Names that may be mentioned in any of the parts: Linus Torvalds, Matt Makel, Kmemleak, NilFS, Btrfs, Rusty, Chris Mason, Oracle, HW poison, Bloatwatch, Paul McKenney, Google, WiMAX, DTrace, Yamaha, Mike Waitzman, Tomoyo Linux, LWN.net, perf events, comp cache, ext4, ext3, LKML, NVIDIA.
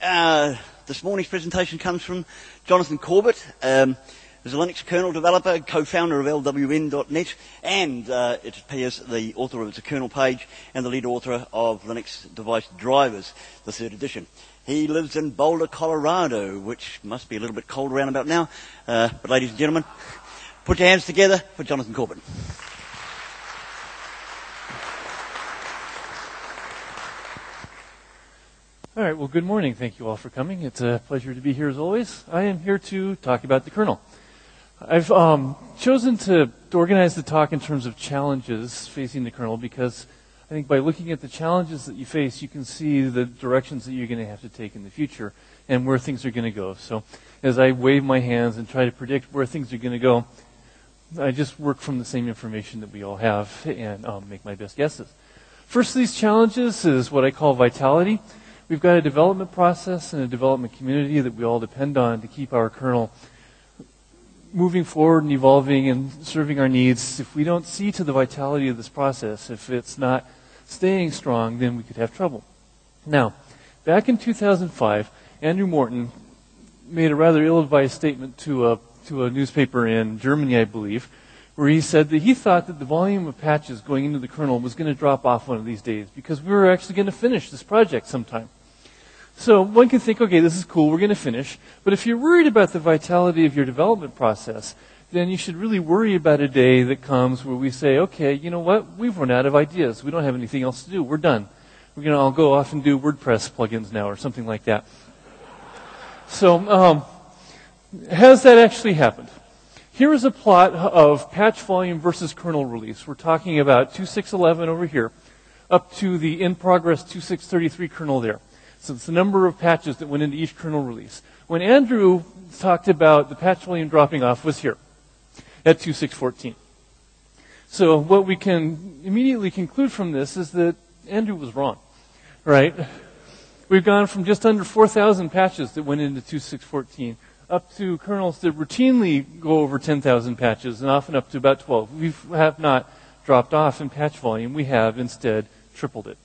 This morning's presentation comes from Jonathan Corbet, who's a Linux kernel developer, co-founder of LWN.net, and it appears the author of its kernel page and the lead author of Linux Device Drivers, the third edition. He lives in Boulder, Colorado, which must be a little bit cold around about now. But ladies and gentlemen, put your hands together for Jonathan Corbet. All right, well, good morning. Thank you all for coming. It's a pleasure to be here as always. I am here to talk about the kernel. I've chosen to organize the talk in terms of challenges facing the kernel because I think by looking at the challenges that you face, you can see the directions that you're going to have to take in the future and where things are going to go. So as I wave my hands and try to predict where things are going to go, I just work from the same information that we all have and make my best guesses. First of these challenges is what I call vitality. We've got a development process and a development community that we all depend on to keep our kernel moving forward and evolving and serving our needs. If we don't see to the vitality of this process, if it's not staying strong, then we could have trouble. Now, back in 2005, Andrew Morton made a rather ill-advised statement to a newspaper in Germany, I believe, where he said that he thought that the volume of patches going into the kernel was going to drop off one of these days because we were actually going to finish this project sometime. So one can think, okay, this is cool, we're going to finish. But if you're worried about the vitality of your development process, then you should really worry about a day that comes where we say, okay, you know what, we've run out of ideas. We don't have anything else to do. We're done. We're going to all go off and do WordPress plugins now or something like that. So has that actually happened? Here is a plot of patch volume versus kernel release. We're talking about 2.6.11 over here up to the in-progress 2.6.33 kernel there. So it's the number of patches that went into each kernel release. When Andrew talked about the patch volume dropping off was here at 2.6.14. So what we can immediately conclude from this is that Andrew was wrong, right? We've gone from just under 4,000 patches that went into 2.6.14 up to kernels that routinely go over 10,000 patches and often up to about 12. We have not dropped off in patch volume. We have instead tripled it.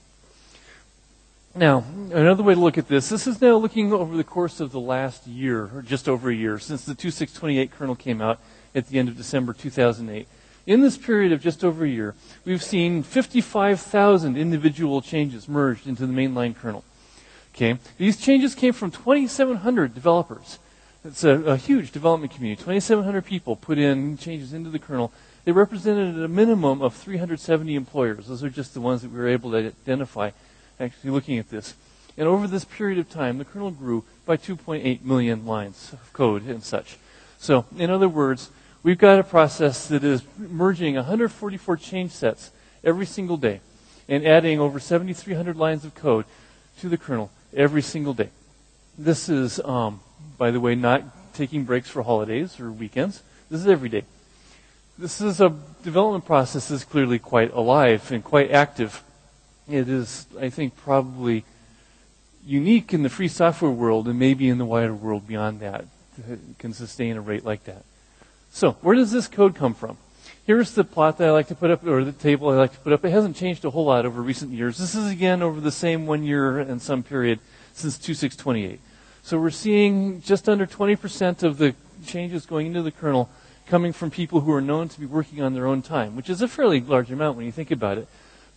Now, another way to look at this is now looking over the course of the last year, or just over a year, since the 2.6.28 kernel came out at the end of December 2008. In this period of just over a year, we've seen 55,000 individual changes merged into the mainline kernel. Okay, these changes came from 2,700 developers. It's a huge development community. 2,700 people put in changes into the kernel. They represented a minimum of 370 employers. Those are just the ones that we were able to identify actually looking at this. And over this period of time, the kernel grew by 2.8 million lines of code and such. So, in other words, we've got a process that is merging 144 change sets every single day and adding over 7,300 lines of code to the kernel every single day. This is... by the way, not taking breaks for holidays or weekends. This is every day. This is a development process that's clearly quite alive and quite active. It is, I think, probably unique in the free software world and maybe in the wider world beyond that. It can sustain a rate like that. So where does this code come from? Here's the plot that I like to put up, or the table I like to put up. It hasn't changed a whole lot over recent years. This is, again, over the same 1 year and some period since 2.6.28. So we're seeing just under 20% of the changes going into the kernel coming from people who are known to be working on their own time, which is a fairly large amount when you think about it.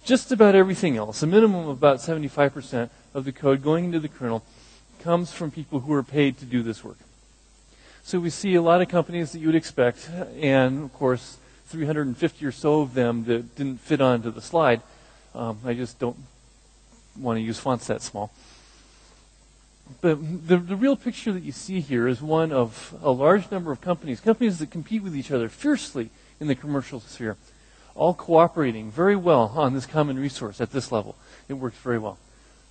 Just about everything else, a minimum of about 75% of the code going into the kernel comes from people who are paid to do this work. So we see a lot of companies that you would expect, and of course 350 or so of them that didn't fit onto the slide. I just don't want to use fonts that small. But the real picture that you see here is one of a large number of companies that compete with each other fiercely in the commercial sphere, all cooperating very well on this common resource at this level. It works very well.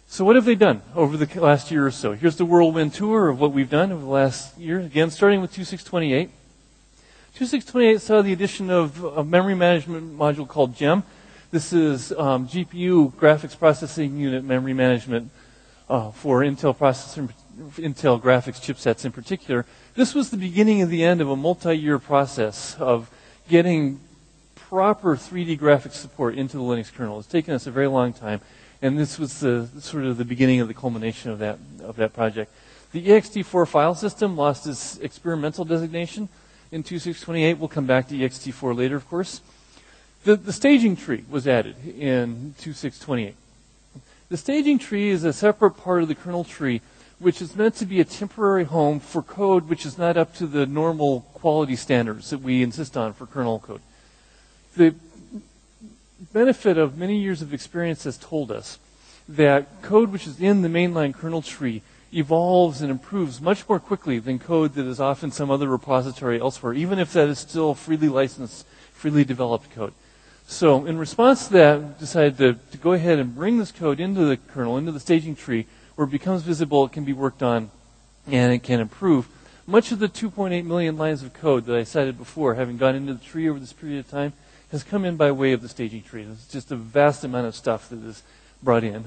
So what have they done over the last year or so? Here's the whirlwind tour of what we've done over the last year, again, starting with 2.6.28. 2.6.28 saw the addition of a memory management module called GEM. This is GPU, graphics processing unit memory management, for Intel processor, Intel graphics chipsets in particular. This was the beginning of the end of a multi-year process of getting proper 3D graphics support into the Linux kernel. It's taken us a very long time, And this was the, sort of the beginning of the culmination of that, project. The ext4 file system lost its experimental designation in 2628. We'll come back to ext4 later, of course. The staging tree was added in 2628. The staging tree is a separate part of the kernel tree, which is meant to be a temporary home for code which is not up to the normal quality standards that we insist on for kernel code. The benefit of many years of experience has told us that code which is in the mainline kernel tree evolves and improves much more quickly than code that is off in some other repository elsewhere, even if that is still freely licensed, freely developed code. So in response to that, we decided to go ahead and bring this code into the kernel, into the staging tree, where it becomes visible, it can be worked on, and it can improve. Much of the 2.8 million lines of code that I cited before, having gone into the tree over this period of time, has come in by way of the staging tree. It's just a vast amount of stuff that is brought in.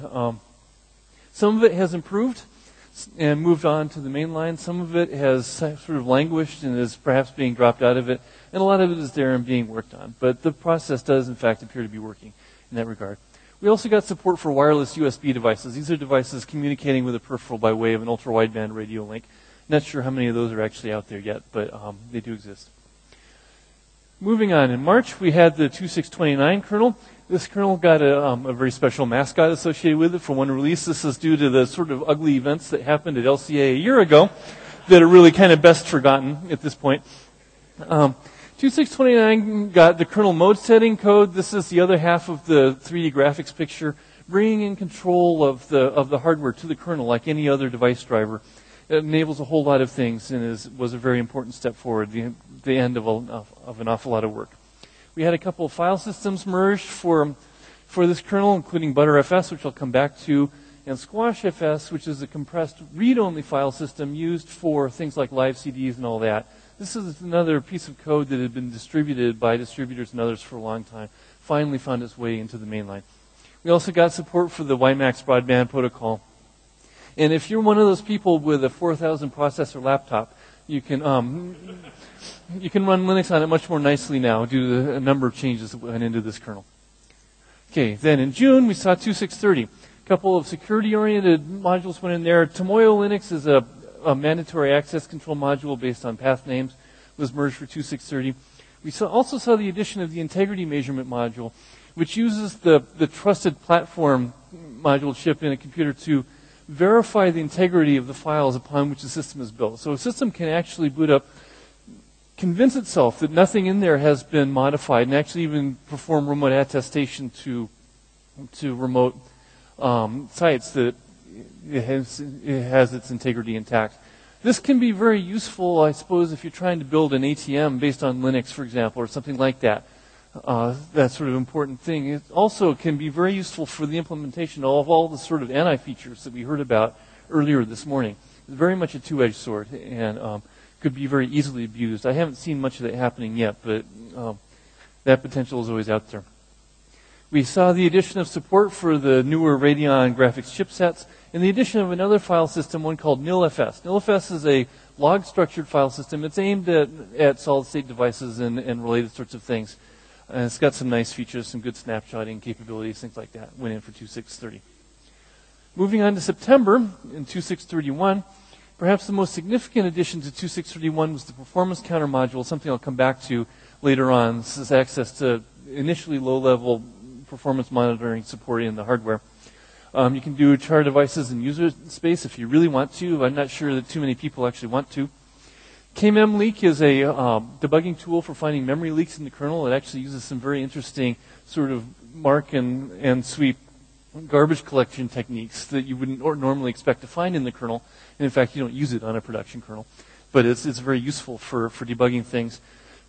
Some of it has improved and moved on to the main line. Some of it has sort of languished and is perhaps being dropped out of it. And a lot of it is there and being worked on. But the process does, in fact, appear to be working in that regard. We also got support for wireless USB devices. These are devices communicating with a peripheral by way of an ultra-wideband radio link. Not sure how many of those are actually out there yet, but they do exist. Moving on, in March, we had the 2629 kernel. This kernel got a very special mascot associated with it for one release. This is due to the sort of ugly events that happened at LCA a year ago that are really kind of best forgotten at this point. 2629 got the kernel mode setting code. This is the other half of the 3D graphics picture, bringing in control of the hardware to the kernel like any other device driver. It enables a whole lot of things and was a very important step forward, the end of, an awful lot of work. We had a couple of file systems merged for this kernel, including Btrfs, which I'll come back to, and SquashFS, which is a compressed read-only file system used for things like live CDs and all that. This is another piece of code that had been distributed by distributors and others for a long time, finally found its way into the mainline. We also got support for the WiMAX broadband protocol. And if you're one of those people with a 4,000 processor laptop, you can run Linux on it much more nicely now due to a number of changes that went into this kernel. Okay, then in June we saw 2630. A couple of security-oriented modules went in there. Tomoyo Linux is a mandatory access control module based on path names was merged for 2630. We also saw the addition of the integrity measurement module, which uses the trusted platform module chip in a computer to verify the integrity of the files upon which the system is built. So a system can actually boot up, convince itself that nothing in there has been modified, and actually even perform remote attestation to remote sites that it has its integrity intact. This can be very useful, I suppose, if you're trying to build an ATM based on Linux, for example, or something like that. That sort of important thing. It also can be very useful for the implementation of all the sort of anti-features that we heard about earlier this morning. It's very much a two-edged sword and could be very easily abused. I haven't seen much of that happening yet, but that potential is always out there. We saw the addition of support for the newer Radeon graphics chipsets and the addition of another file system, one called NilFS. NilFS is a log-structured file system. It's aimed at solid-state devices and related sorts of things. And it's got some nice features, some good snapshotting capabilities, things like that. Went in for 2630. Moving on to September in 2631, perhaps the most significant addition to 2631 was the performance counter module, something I'll come back to later on. This is access to initially low-level performance monitoring support in the hardware. You can do char devices in user space if you really want to. I'm not sure that too many people actually want to. Kmemleak is a debugging tool for finding memory leaks in the kernel. It actually uses some very interesting sort of mark and sweep garbage collection techniques that you wouldn't normally expect to find in the kernel. And in fact, you don't use it on a production kernel. But it's very useful for debugging things.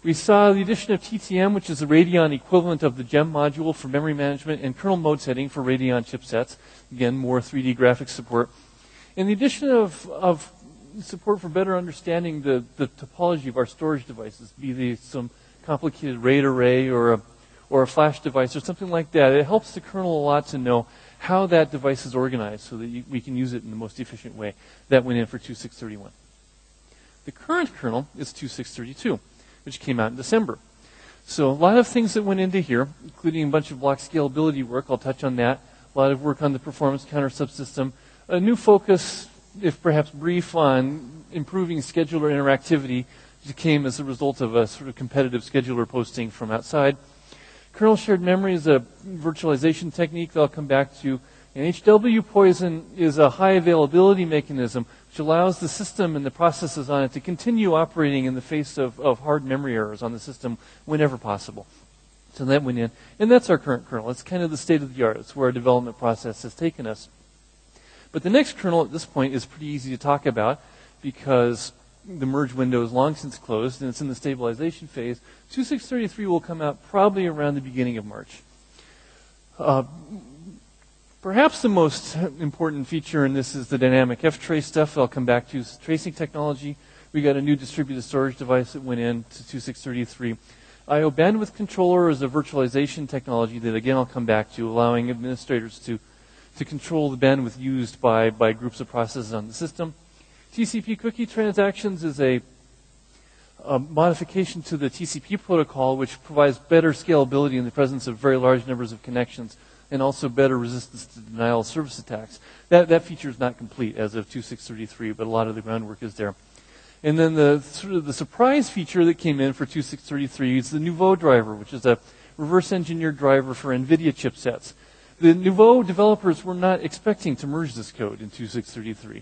We saw the addition of TTM, which is the Radeon equivalent of the GEM module for memory management, and kernel mode setting for Radeon chipsets. Again, more 3D graphics support. And the addition of support for better understanding the topology of our storage devices, be they some complicated RAID array or a flash device or something like that. It helps the kernel a lot to know how that device is organized so that we can use it in the most efficient way. That went in for 2631. The current kernel is 2632, which came out in December. So a lot of things that went into here, including a bunch of block scalability work. I'll touch on that. A a lot of work on the performance counter subsystem. A new focus, if perhaps brief, on improving scheduler interactivity that came as a result of a sort of competitive scheduler posting from outside. Kernel shared memory is a virtualization technique that I'll come back to. And HW poison is a high availability mechanism which allows the system and the processes on it to continue operating in the face of hard memory errors on the system whenever possible. So that went in. And that's our current kernel. It's kind of the state of the art. It's where our development process has taken us. But the next kernel at this point is pretty easy to talk about because the merge window is long since closed and it's in the stabilization phase. 2.6.33 will come out probably around the beginning of March. Perhaps the most important feature in this is the dynamic ftrace stuff that I'll come back to. Tracing technology. We got a new distributed storage device that went in to 2.6.33. IO bandwidth controller is a virtualization technology that, again, I'll come back to, allowing administrators to control the bandwidth used by groups of processes on the system. TCP cookie transactions is a modification to the TCP protocol, which provides better scalability in the presence of very large numbers of connections and also better resistance to denial of service attacks. That feature is not complete as of 2.6.33, but a lot of the groundwork is there. And then the sort of the surprise feature that came in for 2.6.33 is the Nouveau driver, which is a reverse-engineered driver for NVIDIA chipsets. The Nouveau developers were not expecting to merge this code in 2.6.33.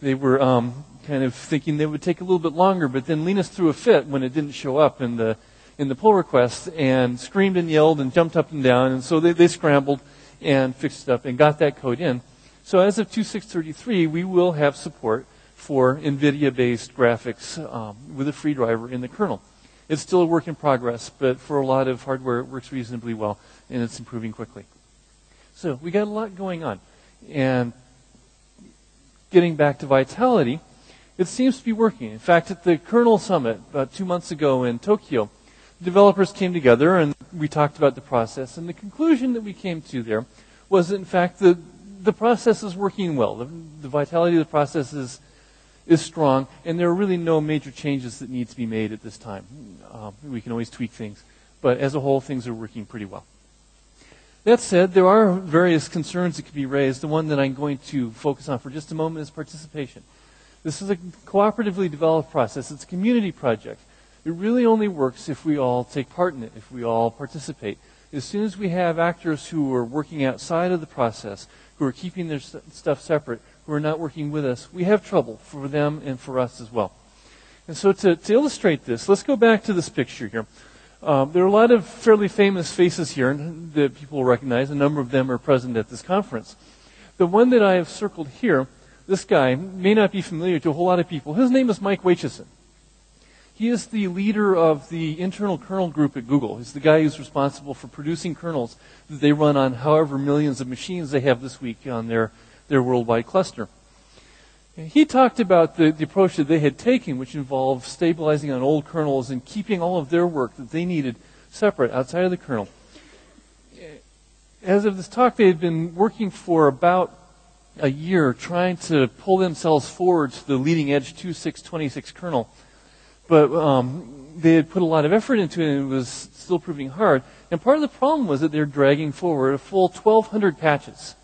They were kind of thinking they would take a little bit longer, but then Linus threw a fit when it didn't show up in the pull request and screamed and yelled and jumped up and down, and so they scrambled and fixed it up and got that code in. So as of 2.6.33, we will have support for NVIDIA-based graphics with a free driver in the kernel. It's still a work in progress, but for a lot of hardware, it works reasonably well, and it's improving quickly. So we got a lot going on. And getting back to vitality, it seems to be working. In fact, at the kernel summit about 2 months ago in Tokyo, developers came together, and we talked about the process. And the conclusion that we came to there was, in fact, the process is working well. The vitality of the process is strong, and there are really no major changes that need to be made at this time. We can always tweak things, but as a whole, things are working pretty well. That said, there are various concerns that could be raised. The one that I'm going to focus on for just a moment is participation. This is a cooperatively developed process. It's a community project. It really only works if we all take part in it, if we all participate. As soon as we have actors who are working outside of the process, who are keeping their stuff separate, who are not working with us, we have trouble for them and for us as well. And so to illustrate this, let's go back to this picture here. There are a lot of fairly famous faces here that people recognize. A number of them are present at this conference. The one that I have circled here, this guy may not be familiar to a whole lot of people. His name is Mike Waitzman. He is the leader of the internal kernel group at Google. He's the guy who's responsible for producing kernels that they run on however millions of machines they have this week on their worldwide cluster. He talked about the approach that they had taken, which involved stabilizing on old kernels and keeping all of their work that they needed separate outside of the kernel. As of this talk, they had been working for about a year trying to pull themselves forward to the leading edge 2.6.26 kernel. But they had put a lot of effort into it, and it was still proving hard. And part of the problem was that they were dragging forward a full 1,200 patches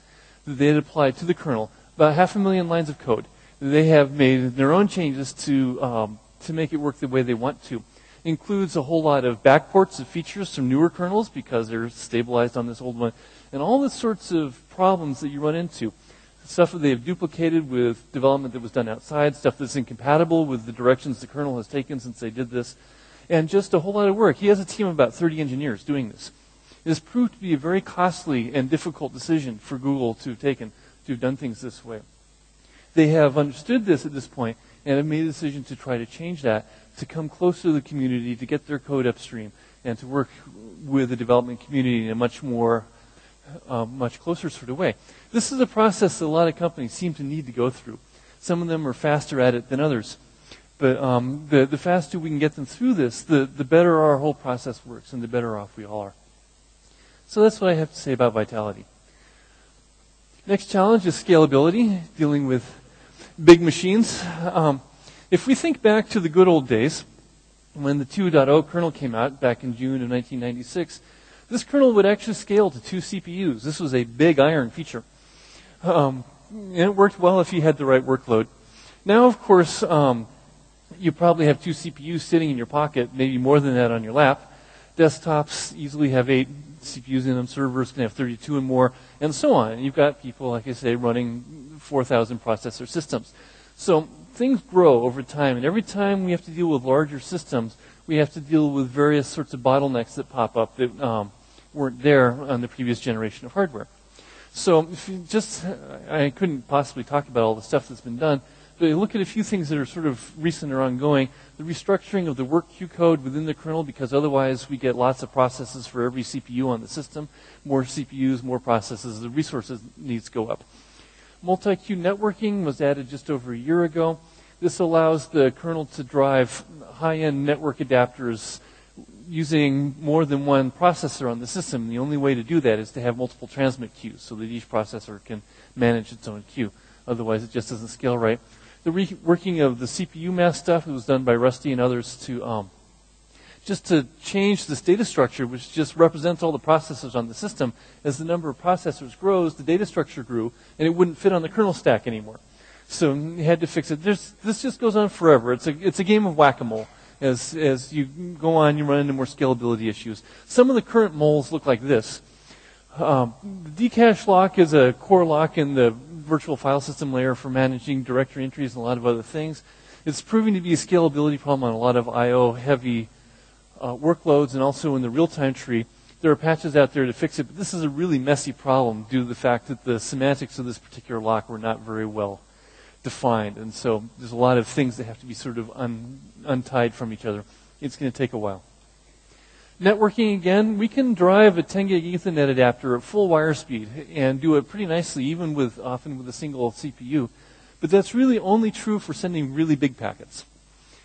that they had applied to the kernel, about 500,000 lines of code. They have made their own changes to make it work the way they want to. It includes a whole lot of backports of features from newer kernels because they're stabilized on this old one, and all the sorts of problems that you run into. Stuff that they've duplicated with development that was done outside, stuff that's incompatible with the directions the kernel has taken since they did this, and just a whole lot of work. He has a team of about 30 engineers doing this. This proved to be a very costly and difficult decision for Google to have taken, to have done things this way. They have understood this at this point and have made a decision to try to change that, to come closer to the community, to get their code upstream, and to work with the development community in a much more, much closer sort of way. This is a process that a lot of companies seem to need to go through. Some of them are faster at it than others. But the faster we can get them through this, the better our whole process works and the better off we all are. So that's what I have to say about vitality. Next challenge is scalability, dealing with big machines. If we think back to the good old days, when the 2.0 kernel came out back in June of 1996, This kernel would actually scale to 2 CPUs. This was a big iron feature. And it worked well if you had the right workload. Now, of course, you probably have 2 CPUs sitting in your pocket, maybe more than that on your lap. Desktops easily have 8 CPUs in them. Servers can have 32 and more, and so on. And you've got people, like I say, running 4,000 processor systems. So things grow over time, and every time we have to deal with larger systems, we have to deal with various sorts of bottlenecks that pop up that weren't there on the previous generation of hardware. So if you just, I couldn't possibly talk about all the stuff that's been done, but you look at a few things that are sort of recent or ongoing. The restructuring of the work queue code within the kernel, because otherwise we get lots of processes for every CPU on the system. More CPUs, more processes, the resources needs go up. Multi-queue networking was added just over a year ago. This allows the kernel to drive high-end network adapters using more than one processor on the system. The only way to do that is to have multiple transmit queues so that each processor can manage its own queue. Otherwise, it just doesn't scale right. The reworking of the CPU mass stuff, it was done by Rusty and others to just to change this data structure, which just represents all the processors on the system. As the number of processors grows, the data structure grew, and it wouldn't fit on the kernel stack anymore. So you had to fix it. This just goes on forever. It's a game of whack-a-mole. As you go on, you run into more scalability issues. Some of the current moles look like this. The dcache lock is a core lock in the virtual file system layer for managing directory entries and a lot of other things. It's proving to be a scalability problem on a lot of I.O. heavy workloads, and also in the real-time tree. There are patches out there to fix it, but this is a really messy problem due to the fact that the semantics of this particular lock were not very well defined, and so there's a lot of things that have to be sort of untied from each other. It's going to take a while. Networking again, we can drive a 10 gig Ethernet adapter at full wire speed and do it pretty nicely, even with often with a single CPU. But that's really only true for sending really big packets,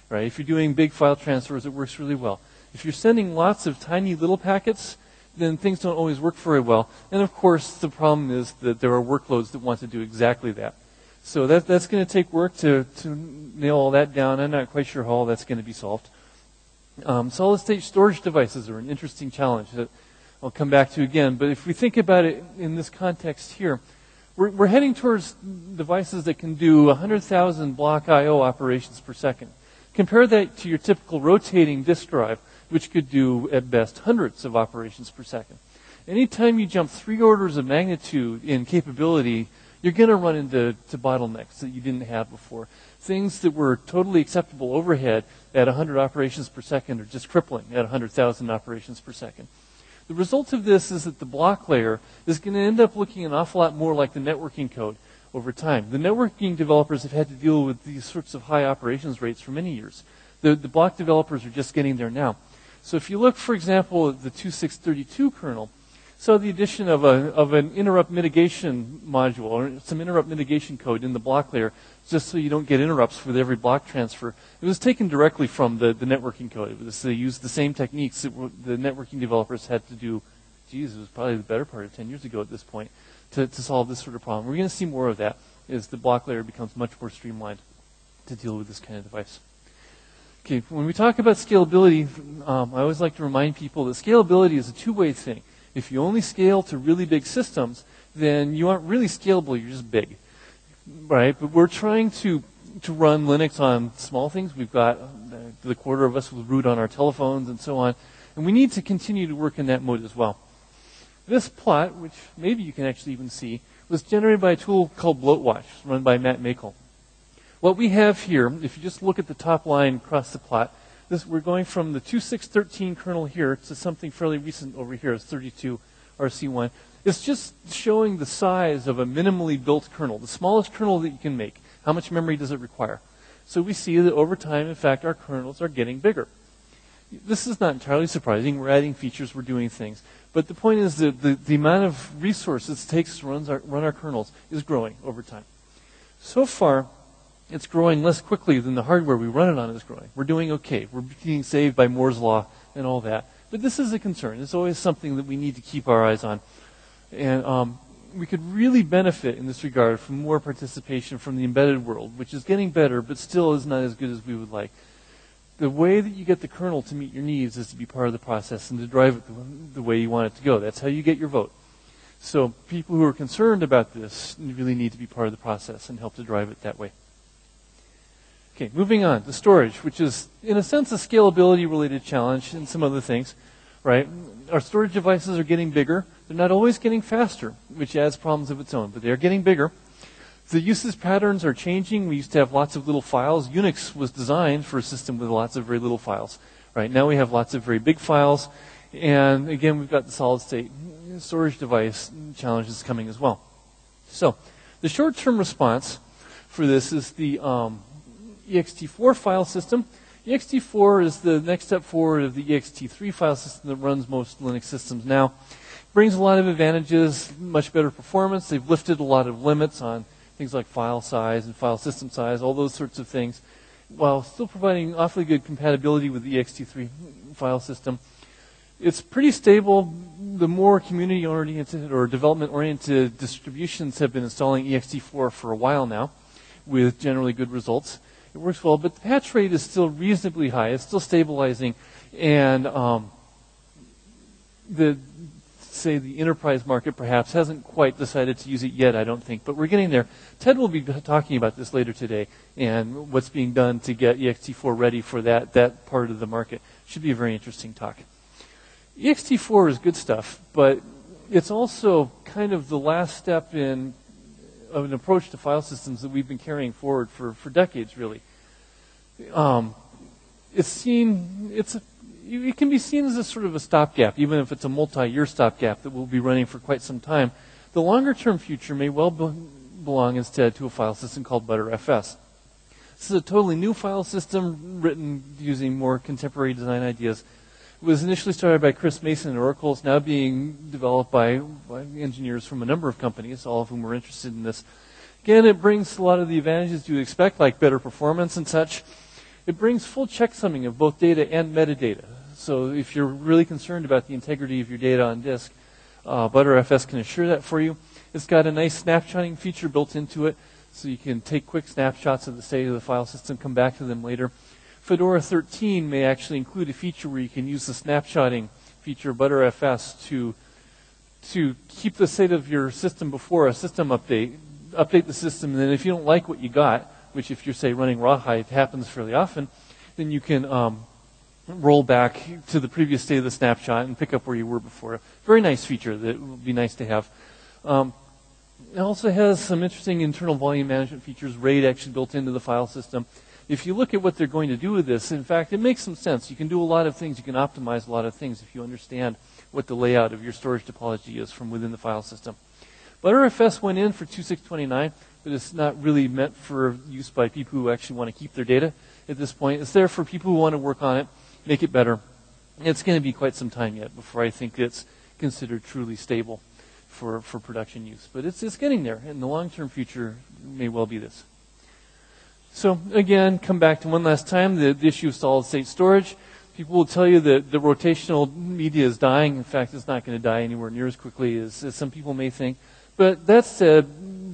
right? If you're doing big file transfers, it works really well. If you're sending lots of tiny little packets, then things don't always work very well. And of course, the problem is that there are workloads that want to do exactly that. So that's going to take work to nail all that down. I'm not quite sure how all that's going to be solved. Solid-state storage devices are an interesting challenge that I'll come back to again. But if we think about it in this context here, we're heading towards devices that can do 100,000 block I.O. operations per second. Compare that to your typical rotating disk drive, which could do, at best, hundreds of operations per second. Anytime you jump 3 orders of magnitude in capability, you're going to run into bottlenecks that you didn't have before. Things that were totally acceptable overhead at 100 operations per second are just crippling at 100,000 operations per second. The result of this is that the block layer is going to end up looking an awful lot more like the networking code over time. The networking developers have had to deal with these sorts of high operations rates for many years. The block developers are just getting there now. So if you look, for example, at the 2.6.32 kernel, so the addition of an interrupt mitigation module or some interrupt mitigation code in the block layer, just so you don't get interrupts with every block transfer. It was taken directly from the networking code. They used the same techniques that the networking developers had to do, geez, it was probably the better part of 10 years ago at this point, to solve this sort of problem. We're going to see more of that as the block layer becomes much more streamlined to deal with this kind of device. Okay, when we talk about scalability, I always like to remind people that scalability is a two-way thing. If you only scale to really big systems, then you aren't really scalable, you're just big, right? But we're trying to run Linux on small things. We've got the quarter of us with root on our telephones and so on, and we need to continue to work in that mode as well. This plot, which maybe you can actually even see, was generated by a tool called Bloatwatch, run by Matt Makel. What we have here, if you just look at the top line across the plot, we're going from the 2.6.13 kernel here to something fairly recent over here. It's 32 RC1. It's just showing the size of a minimally built kernel, the smallest kernel that you can make. How much memory does it require? So we see that over time, in fact, our kernels are getting bigger. This is not entirely surprising. We're adding features. We're doing things. But the point is that the amount of resources it takes to run our kernels is growing over time. So far, it's growing less quickly than the hardware we run it on is growing. We're doing okay. We're being saved by Moore's Law and all that. But this is a concern. It's always something that we need to keep our eyes on. And we could really benefit in this regard from more participation from the embedded world, which is getting better but still is not as good as we would like. the way that you get the kernel to meet your needs is to be part of the process and to drive it the way you want it to go. That's how you get your vote. So people who are concerned about this really need to be part of the process and help to drive it that way. Okay, moving on to storage, which is, in a sense, a scalability-related challenge and some other things, right? Our storage devices are getting bigger. They're not always getting faster, which adds problems of its own, but they are getting bigger. The usage patterns are changing. We used to have lots of little files. Unix was designed for a system with lots of very little files. Right now we have lots of very big files. And again, we've got the solid state storage device challenges coming as well. So the short-term response for this is the ext4 file system. ext4 is the next step forward of the ext3 file system that runs most Linux systems now. It brings a lot of advantages, much better performance. They've lifted a lot of limits on things like file size and file system size, all those sorts of things, while still providing awfully good compatibility with the ext3 file system. It's pretty stable. The more community-oriented or development-oriented distributions have been installing ext4 for a while now with generally good results. It works well, but the patch rate is still reasonably high. It's still stabilizing, and the enterprise market perhaps hasn't quite decided to use it yet, I don't think, but we're getting there. Ted will be talking about this later today and what's being done to get ext4 ready for that part of the market. Should be a very interesting talk. ext4 is good stuff, but it's also kind of the last step in of an approach to file systems that we've been carrying forward for decades, really. It can be seen as a sort of a stopgap, even if it's a multi-year stopgap that will be running for quite some time. The longer-term future may well belong instead to a file system called Btrfs. This is a totally new file system written using more contemporary design ideas. It was initially started by Chris Mason at Oracle. It's now being developed by engineers from a number of companies, all of whom are interested in this. Again, it brings a lot of the advantages you would expect, like better performance and such. It brings full checksumming of both data and metadata. So if you're really concerned about the integrity of your data on disk, Btrfs can assure that for you. It's got a nice snapshotting feature built into it, so you can take quick snapshots of the state of the file system, come back to them later. Fedora 13 may actually include a feature where you can use the snapshotting feature of Btrfs to keep the state of your system before a system update the system, and then if you don't like what you got, which if you're, say, running Rawhide happens fairly often, then you can roll back to the previous state of the snapshot and pick up where you were before. Very nice feature that would be nice to have. It also has some interesting internal volume management features, RAID actually built into the file system. If you look at what they're going to do with this, in fact, it makes some sense. You can do a lot of things. You can optimize a lot of things if you understand what the layout of your storage topology is from within the file system. Btrfs went in for 2.6.29, but it's not really meant for use by people who actually want to keep their data at this point. It's there for people who want to work on it, make it better. It's going to be quite some time yet before I think it's considered truly stable for production use. But it's getting there, and the long-term future may well be this. So again, come back to one last time, the issue of solid-state storage. People will tell you that the rotational media is dying. In fact, it's not going to die anywhere near as quickly as some people may think. But that said,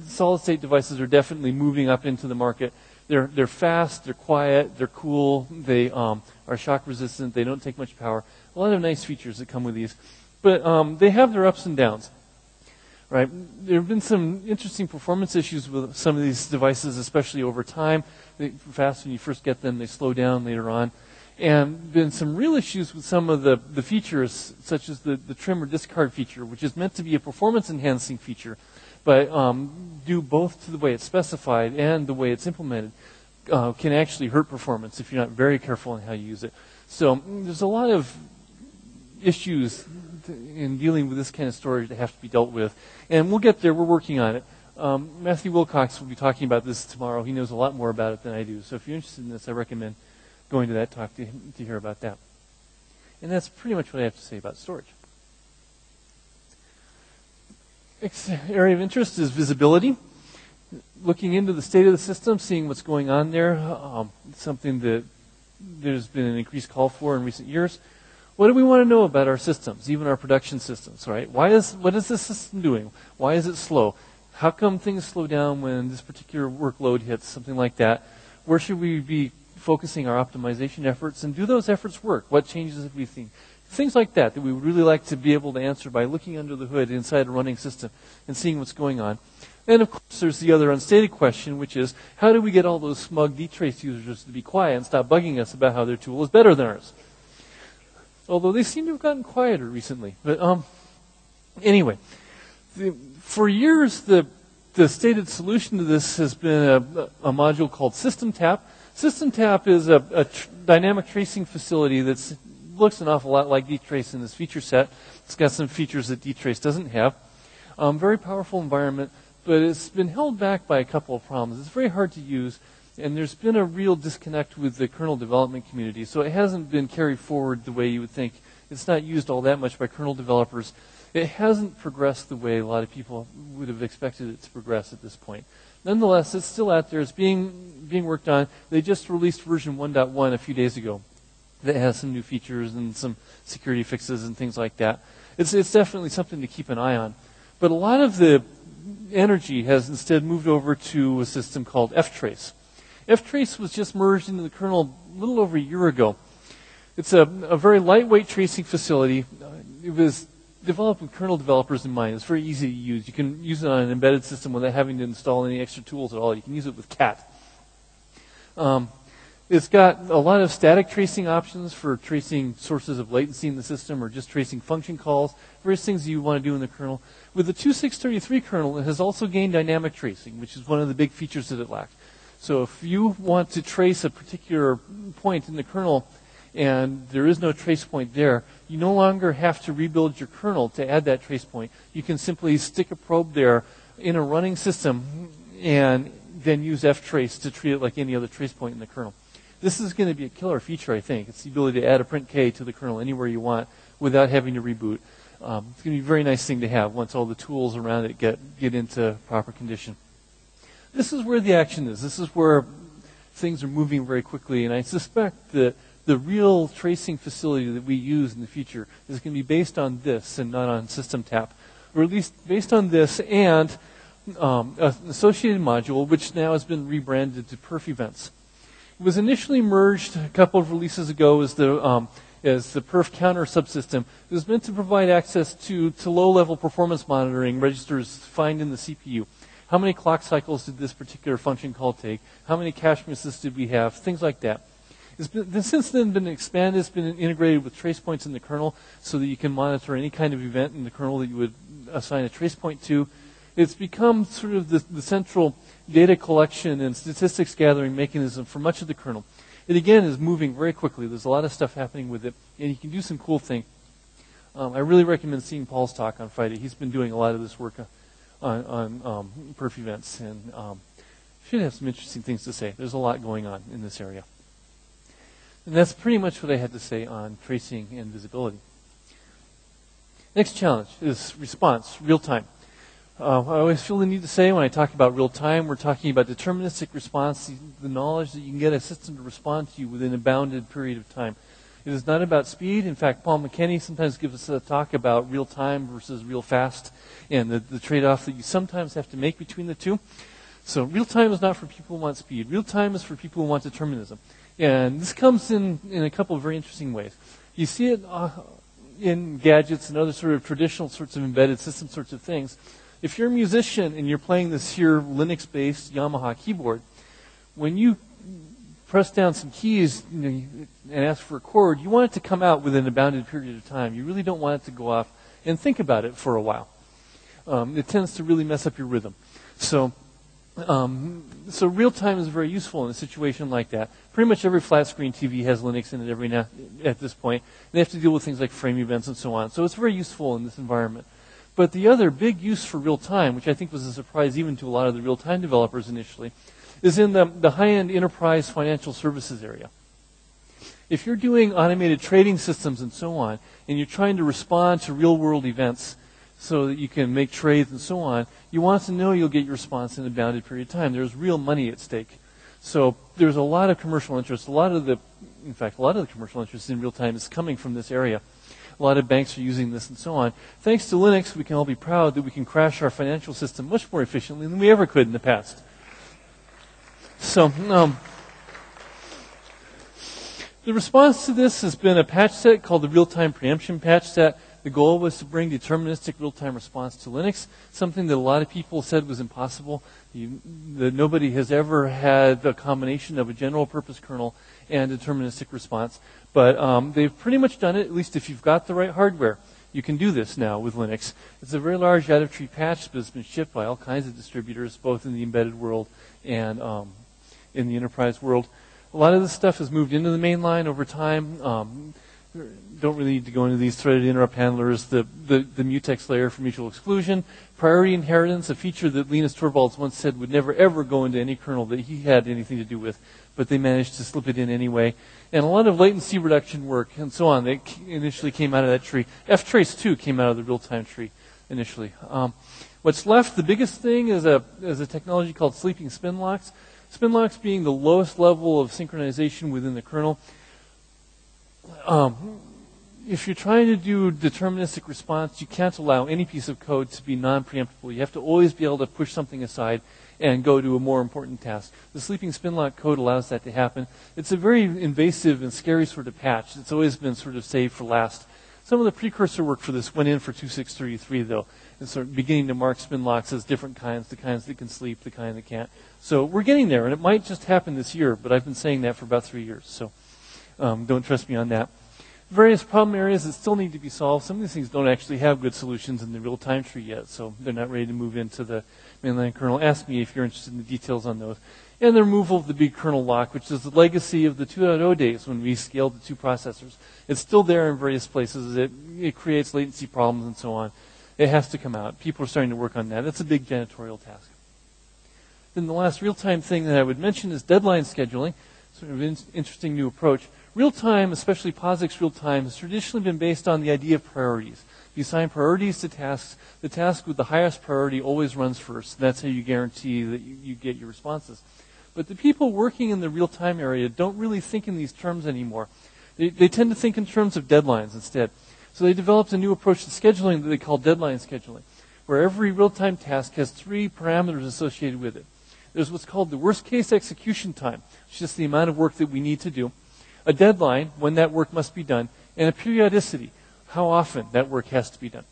solid-state devices are definitely moving up into the market. They're fast, they're quiet, they're cool, they are shock-resistant, they don't take much power. A lot of nice features that come with these. But they have their ups and downs. Right? There have been some interesting performance issues with some of these devices, especially over time. They're fast when you first get them, they slow down later on. And been some real issues with some of the features, such as the trim or discard feature, which is meant to be a performance-enhancing feature, but due both to the way it's specified and the way it's implemented, can actually hurt performance if you're not very careful in how you use it. So there's a lot of issues in dealing with this kind of storage that have to be dealt with, and we'll get there. We're working on it. Matthew Wilcox will be talking about this tomorrow. He knows a lot more about it than I do, so if you're interested in this, I recommend going to that talk to hear about that. And that's pretty much what I have to say about storage. Next area of interest is visibility. Looking into the state of the system, seeing what's going on there, something that there's been an increased call for in recent years. What do we want to know about our systems, even our production systems, right? What is this system doing? Why is it slow? How come things slow down when this particular workload hits, something like that? Where should we be focusing our optimization efforts, and do those efforts work? What changes have we seen? Things like that that we would really like to be able to answer by looking under the hood inside a running system and seeing what's going on. And of course, there's the other unstated question, which is, how do we get all those smug DTrace users to be quiet and stop bugging us about how their tool is better than ours? Although they seem to have gotten quieter recently. But anyway, for years, the stated solution to this has been a module called System Tap. System Tap is a dynamic tracing facility that looks an awful lot like DTrace in this feature set. It's got some features that DTrace doesn't have. Very powerful environment, but it's been held back by a couple of problems. It's very hard to use, and there's been a real disconnect with the kernel development community, so it hasn't been carried forward the way you would think. It's not used all that much by kernel developers. It hasn't progressed the way a lot of people would have expected it to progress at this point. Nonetheless, it's still out there. It's being worked on. They just released version 1.1 a few days ago that has some new features and some security fixes and things like that. It's definitely something to keep an eye on. But a lot of the energy has instead moved over to a system called ftrace. Ftrace was just merged into the kernel a little over a year ago. It's a very lightweight tracing facility. It was developed with kernel developers in mind. It's very easy to use. You can use it on an embedded system without having to install any extra tools at all. You can use it with cat. It's got a lot of static tracing options for tracing sources of latency in the system or just tracing function calls, various things you want to do in the kernel. With the 2.6.33 kernel, it has also gained dynamic tracing, which is one of the big features that it lacked. So if you want to trace a particular point in the kernel and there is no trace point there, you no longer have to rebuild your kernel to add that trace point. You can simply stick a probe there in a running system and then use ftrace to treat it like any other trace point in the kernel. This is going to be a killer feature, I think. It's the ability to add a printk to the kernel anywhere you want without having to reboot. It's going to be a very nice thing to have once all the tools around it get into proper condition. This is where the action is. This is where things are moving very quickly, and I suspect that the real tracing facility that we use in the future is going to be based on this and not on System Tap, or at least based on this and an associated module, which now has been rebranded to perf events. It was initially merged a couple of releases ago as the perf counter subsystem. It was meant to provide access to low-level performance monitoring registers find in the CPU. How many clock cycles did this particular function call take? How many cache misses did we have? Things like that. It's been, since then, been expanded. It's been integrated with trace points in the kernel so that you can monitor any kind of event in the kernel that you would assign a trace point to. It's become sort of the central data collection and statistics gathering mechanism for much of the kernel. It again is moving very quickly. There's a lot of stuff happening with it, and you can do some cool things. I really recommend seeing Paul's talk on Friday. He's been doing a lot of this work on perf events, and should have some interesting things to say. There's a lot going on in this area. And that's pretty much what I had to say on tracing and visibility. Next challenge is response, real time. I always feel the need to say when I talk about real time, we're talking about deterministic response, the knowledge that you can get a system to respond to you within a bounded period of time. It is not about speed. In fact, Paul McKenney sometimes gives us a talk about real time versus real fast and the trade-off that you sometimes have to make between the two. So real time is not for people who want speed. Real time is for people who want determinism. And this comes in a couple of very interesting ways. You see it in gadgets and other sort of traditional sorts of embedded system sorts of things. If you're a musician and you're playing this here Linux-based Yamaha keyboard, when you press down some keys and ask for a chord, you want it to come out within a bounded period of time. You really don't want it to go off and think about it for a while. It tends to really mess up your rhythm. So real time is very useful in a situation like that. Pretty much every flat screen TV has Linux in it at this point. They have to deal with things like frame events and so on. So it's very useful in this environment. But the other big use for real-time, which I think was a surprise even to a lot of the real-time developers initially, is in the high-end enterprise financial services area. If you're doing automated trading systems and so on, and you're trying to respond to real-world events so that you can make trades and so on, you want to know you'll get your response in a bounded period of time. There's real money at stake. So there's a lot of commercial interest. In fact, a lot of the commercial interest in real-time is coming from this area. A lot of banks are using this and so on. Thanks to Linux, we can all be proud that we can crash our financial system much more efficiently than we ever could in the past. So The response to this has been a patch set called the real-time preemption patch set. The goal was to bring deterministic real-time response to Linux, something that a lot of people said was impossible, that nobody has ever had the combination of a general-purpose kernel and deterministic response. But they've pretty much done it, at least if you've got the right hardware. You can do this now with Linux. It's a very large out-of-tree patch that's been shipped by all kinds of distributors, both in the embedded world and in the enterprise world. A lot of this stuff has moved into the main line over time. Don't really need to go into these threaded interrupt handlers, the mutex layer for mutual exclusion, priority inheritance, a feature that Linus Torvalds once said would never ever go into any kernel that he had anything to do with, but they managed to slip it in anyway. And a lot of latency reduction work and so on that initially came out of that tree. Ftrace, too, came out of the real-time tree initially. What's left, the biggest thing, is a technology called sleeping spin locks. Spin locks being the lowest level of synchronization within the kernel. If you're trying to do deterministic response, you can't allow any piece of code to be non-preemptible. You have to always be able to push something aside and go to a more important task. The sleeping spinlock code allows that to happen. It's a very invasive and scary sort of patch. It's always been sort of saved for last. Some of the precursor work for this went in for 2633, though, and sort of beginning to mark spinlocks as different kinds, the kinds that can sleep, the kind that can't. So we're getting there, and it might just happen this year, but I've been saying that for about 3 years. So don't trust me on that. Various problem areas that still need to be solved. Some of these things don't actually have good solutions in the real-time tree yet, so they're not ready to move into the mainline kernel. Ask me if you're interested in the details on those. And the removal of the big kernel lock, which is the legacy of the 2.0 days when we scaled the two processors. It's still there in various places. It creates latency problems and so on. It has to come out. People are starting to work on that. That's a big janitorial task. Then the last real-time thing that I would mention is deadline scheduling, sort of an interesting new approach. Real-time, especially POSIX real-time, has traditionally been based on the idea of priorities. You assign priorities to tasks. The task with the highest priority always runs first. That's how you guarantee that you get your responses. But the people working in the real-time area don't really think in these terms anymore. They tend to think in terms of deadlines instead. So they developed a new approach to scheduling that they call deadline scheduling, where every real-time task has 3 parameters associated with it. There's what's called the worst-case execution time, which is just the amount of work that we need to do, a deadline, when that work must be done, and a periodicity, how often that work has to be done.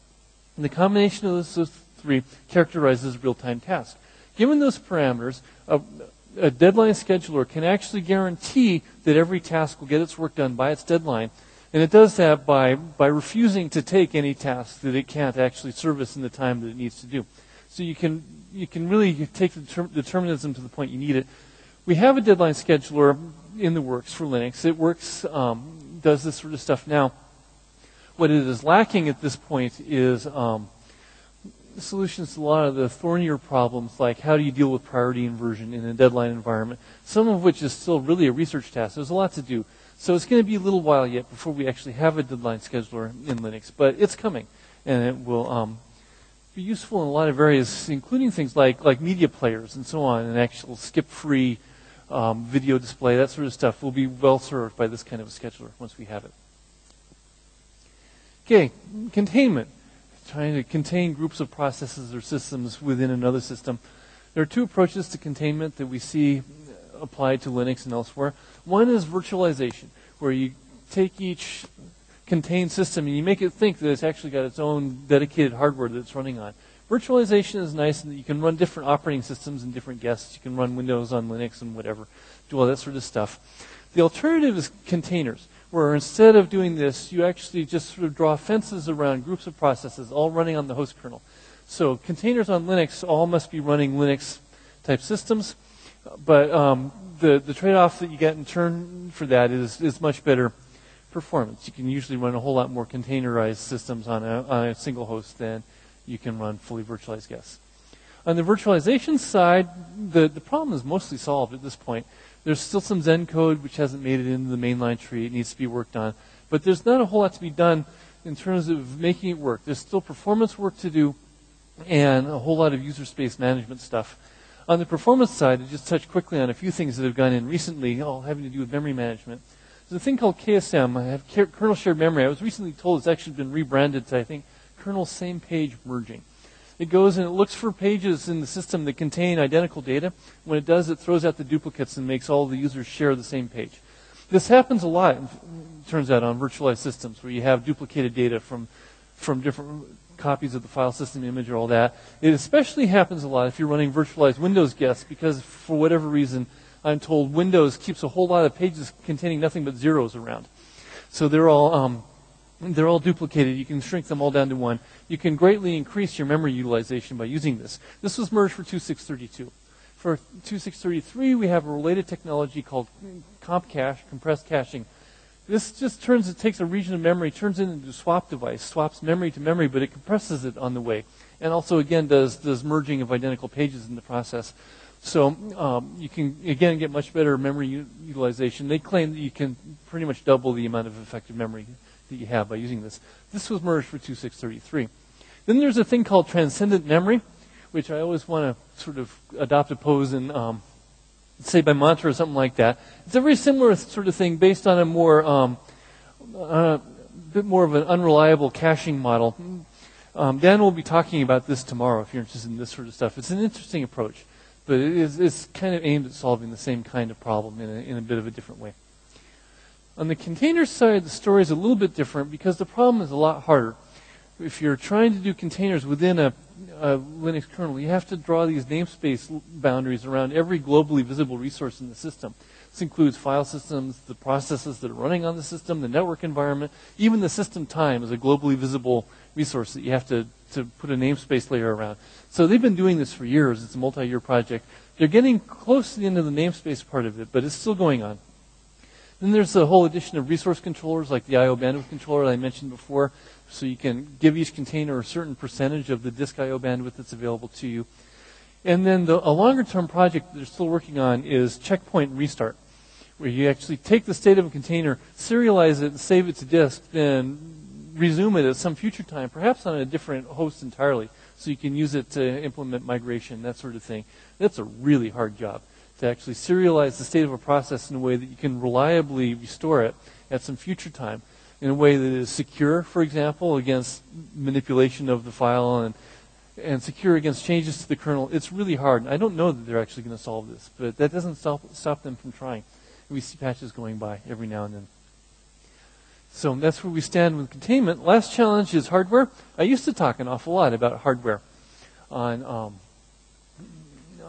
And the combination of those 3 characterizes a real-time task. Given those parameters, a deadline scheduler can actually guarantee that every task will get its work done by its deadline, and it does that by refusing to take any task that it can't actually service in the time that it needs to do. So you can really take the determinism to the point you need it. We have a deadline scheduler in the works for Linux. It works, does this sort of stuff now. What it is lacking at this point is solutions to a lot of the thornier problems, like how do you deal with priority inversion in a deadline environment, some of which is still really a research task. There's a lot to do. So it's going to be a little while yet before we actually have a deadline scheduler in Linux, but it's coming, and it will be useful in a lot of areas, including things like media players and so on, and actual skip-free video display, that sort of stuff will be well served by this kind of a scheduler once we have it. Okay, containment. Trying to contain groups of processes or systems within another system. There are 2 approaches to containment that we see applied to Linux and elsewhere. One is virtualization, where you take each contained system and you make it think that it's actually got its own dedicated hardware that it's running on. Virtualization is nice in that you can run different operating systems and different guests. You can run Windows on Linux and whatever, do all that sort of stuff. The alternative is containers, where instead of doing this, you actually just sort of draw fences around groups of processes all running on the host kernel. So containers on Linux all must be running Linux-type systems, but the trade-off that you get in turn for that is much better performance. You can usually run a whole lot more containerized systems on a single host than you can run fully virtualized guests. On the virtualization side, the problem is mostly solved at this point. There's still some Zen code which hasn't made it into the mainline tree. It needs to be worked on. But there's not a whole lot to be done in terms of making it work. There's still performance work to do and a whole lot of user space management stuff. On the performance side, I just touched quickly on a few things that have gone in recently, all having to do with memory management. There's a thing called KSM, I have kernel shared memory. I was recently told it's actually been rebranded to, I think, kernel same page merging. It goes and it looks for pages in the system that contain identical data. When it does, it throws out the duplicates and makes all the users share the same page. This happens a lot, it turns out, on virtualized systems where you have duplicated data from different copies of the file system image or all that. It especially happens a lot if you're running virtualized Windows guests, because for whatever reason, I'm told Windows keeps a whole lot of pages containing nothing but zeros around. So they're all duplicated. You can shrink them all down to one. You can greatly increase your memory utilization by using this. This was merged for 2.6.32. For 2.6.33, we have a related technology called comp cache, compressed caching. This just turns, it takes a region of memory, turns it into a swap device, swaps memory to memory, but it compresses it on the way. And also, again, does merging of identical pages in the process. So you can, again, get much better memory utilization. They claim that you can pretty much double the amount of effective memory that you have by using this. This was merged for 2.6.33. Then there's a thing called transcendent memory, which I always want to sort of adopt a pose and say by mantra or something like that. It's a very similar sort of thing based on a more, bit more of an unreliable caching model. Dan will be talking about this tomorrow if you're interested in this sort of stuff. It's an interesting approach, but it's kind of aimed at solving the same kind of problem in a bit of a different way. On the container side, the story is a little bit different because the problem is a lot harder. If you're trying to do containers within a Linux kernel, you have to draw these namespace boundaries around every globally visible resource in the system. This includes file systems, the processes that are running on the system, the network environment, even the system time is a globally visible resource that you have to put a namespace layer around. So they've been doing this for years. It's a multi-year project. They're getting close to the end of the namespace part of it, but it's still going on. Then there's the whole addition of resource controllers like the I/O bandwidth controller that I mentioned before. So you can give each container a certain percentage of the disk I/O bandwidth that's available to you. And then a longer-term project that they're still working on is checkpoint restart, where you actually take the state of a container, serialize it, and save it to disk, then resume it at some future time, perhaps on a different host entirely, so you can use it to implement migration, that sort of thing. That's a really hard job, to actually serialize the state of a process in a way that you can reliably restore it at some future time, in a way that is secure, for example, against manipulation of the file and secure against changes to the kernel. It's really hard. And I don't know that they're actually going to solve this, but that doesn't stop them from trying. We see patches going by every now and then. So that's where we stand with containment. Last challenge is hardware. I used to talk an awful lot about hardware on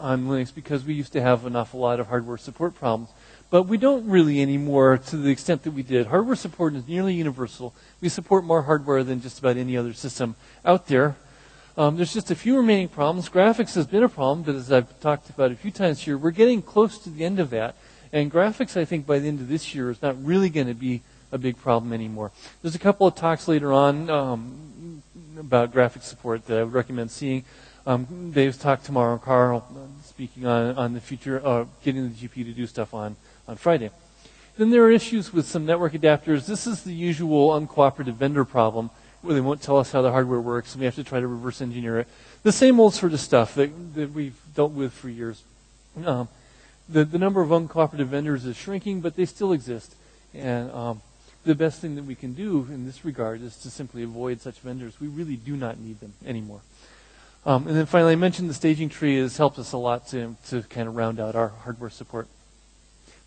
Linux because we used to have an awful lot of hardware support problems. But we don't really anymore to the extent that we did. Hardware support is nearly universal. We support more hardware than just about any other system out there. There's just a few remaining problems. Graphics has been a problem, but as I've talked about a few times here, we're getting close to the end of that. And graphics, I think, by the end of this year is not really going to be a big problem anymore. There's a couple of talks later on about graphics support that I would recommend seeing. Dave's talk tomorrow, Carl speaking on the future of getting the GPU to do stuff on Friday. Then there are issues with some network adapters. This is the usual uncooperative vendor problem where they won't tell us how the hardware works and we have to try to reverse engineer it. The same old sort of stuff that we've dealt with for years. The number of uncooperative vendors is shrinking, but they still exist. And the best thing that we can do in this regard is to simply avoid such vendors. We really do not need them anymore. And then finally, I mentioned the staging tree has helped us a lot to kind of round out our hardware support.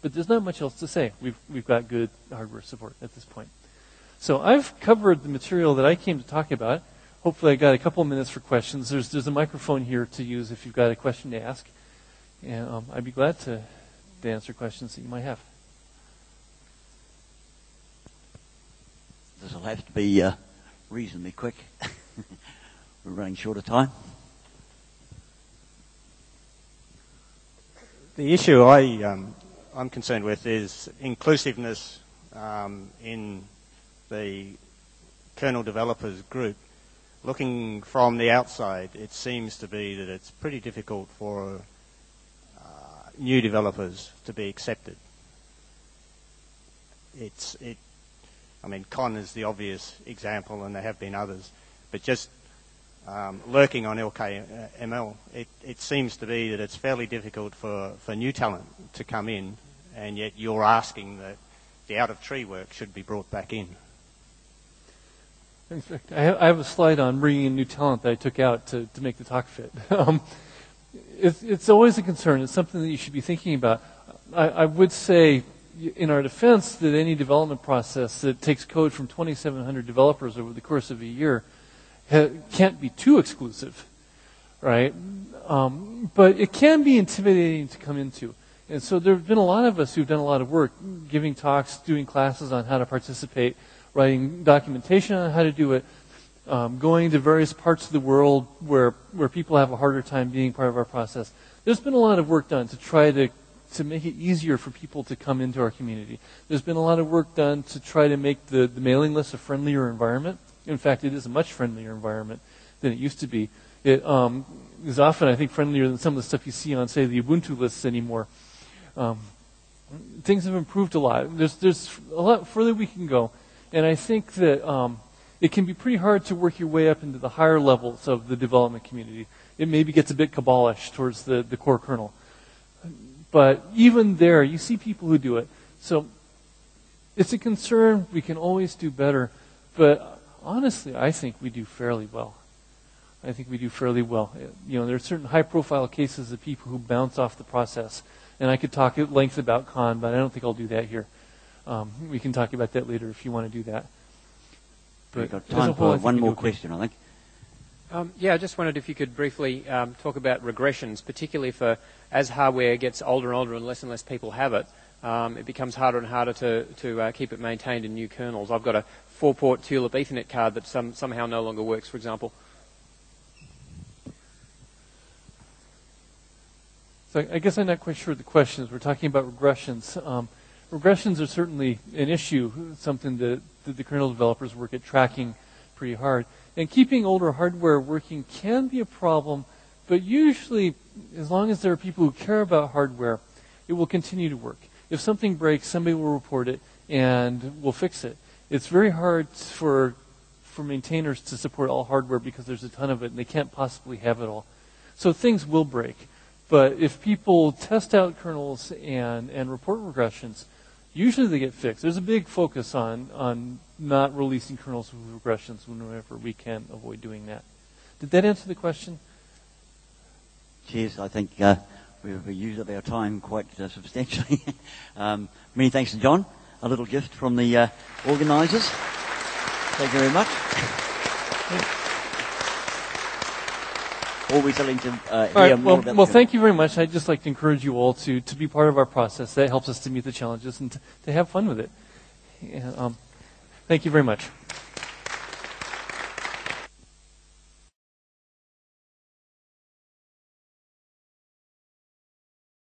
But there's not much else to say. We've got good hardware support at this point. So I've covered the material that I came to talk about. Hopefully I got a couple minutes for questions. There's a microphone here to use if you've got a question to ask. And I'd be glad to answer questions that you might have. This'll have to be reasonably quick. We're running short of time. The issue I'm concerned with is inclusiveness in the kernel developers group. Looking from the outside, it seems to be that it's pretty difficult for new developers to be accepted. I mean, Con is the obvious example, and there have been others, but just lurking on LKML, it seems to be that it's fairly difficult for new talent to come in, and yet you're asking that the out-of-tree work should be brought back in. In fact, I have a slide on bringing in new talent that I took out to make the talk fit. It's always a concern. It's something that you should be thinking about. I would say in our defense that any development process that takes code from 2,700 developers over the course of a year can't be too exclusive, right? But it can be intimidating to come into. And so there have been a lot of us who've done a lot of work, giving talks, doing classes on how to participate, writing documentation on how to do it, going to various parts of the world where people have a harder time being part of our process. There's been a lot of work done to try to make it easier for people to come into our community. There's been a lot of work done to try to make the mailing list a friendlier environment. In fact, it is a much friendlier environment than it used to be. It is often, I think, friendlier than some of the stuff you see on, say, the Ubuntu lists anymore. Things have improved a lot. There's a lot further we can go. And I think that it can be pretty hard to work your way up into the higher levels of the development community. It maybe gets a bit cabalish towards the core kernel. But even there, you see people who do it. So it's a concern. We can always do better. But honestly, I think we do fairly well. I think we do fairly well. You know, there are certain high-profile cases of people who bounce off the process. And I could talk at length about Khan, but I don't think I'll do that here. We can talk about that later if you want to do that. But we've got time for one more question, I think. Yeah, I just wondered if you could briefly talk about regressions, particularly for as hardware gets older and older and less people have it, it becomes harder and harder to keep it maintained in new kernels. I've got a 4-port Tulip Ethernet card that somehow no longer works, for example. So I guess I'm not quite sure of the questions. We're talking about regressions. Regressions are certainly an issue, something that the kernel developers work at tracking pretty hard. And keeping older hardware working can be a problem, but usually, as long as there are people who care about hardware, it will continue to work. If something breaks, somebody will report it and we'll fix it. It's very hard for maintainers to support all hardware because there's a ton of it and they can't possibly have it all. So things will break. But if people test out kernels and report regressions, usually they get fixed. There's a big focus on not releasing kernels with regressions whenever we can avoid doing that. Did that answer the question? Cheers. I think we've used up our time quite substantially. Many thanks to John. A little gift from the organisers. Thank you very much. Thanks. Always willing to hear more about. Well, thank you very much. I'd just like to encourage you all to be part of our process. That helps us to meet the challenges and to have fun with it. And, thank you very much.